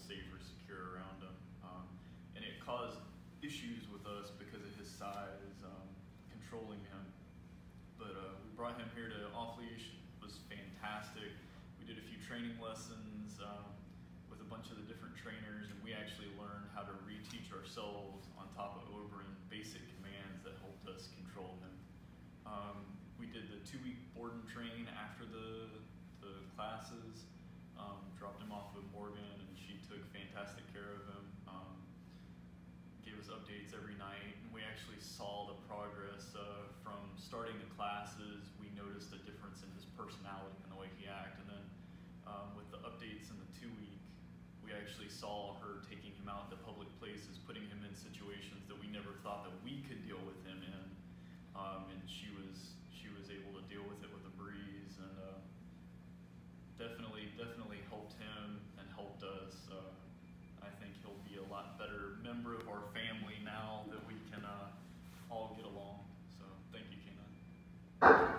safe or secure around him. And it caused issues with us because of his size, controlling him. But we brought him here to Off Leash. It was fantastic. We did a few training lessons with a bunch of the different trainers, and we actually learned how to reteach ourselves on top of Oberyn basic commands that helped us control him. We did the 2-week board and train after the classes, dropped him off with Morgan, and she took fantastic care of him, gave us updates every night, and we actually saw the progress from starting the classes. We noticed a difference in his personality and the way he acted, and then with the updates in the 2-week, we actually saw her taking him out into public places, putting him in situations that we never thought that we could deal with him in. And she was able to deal with it with a breeze, and definitely helped him and helped us. I think he'll be a lot better member of our family now that we can all get along. So thank you, K9.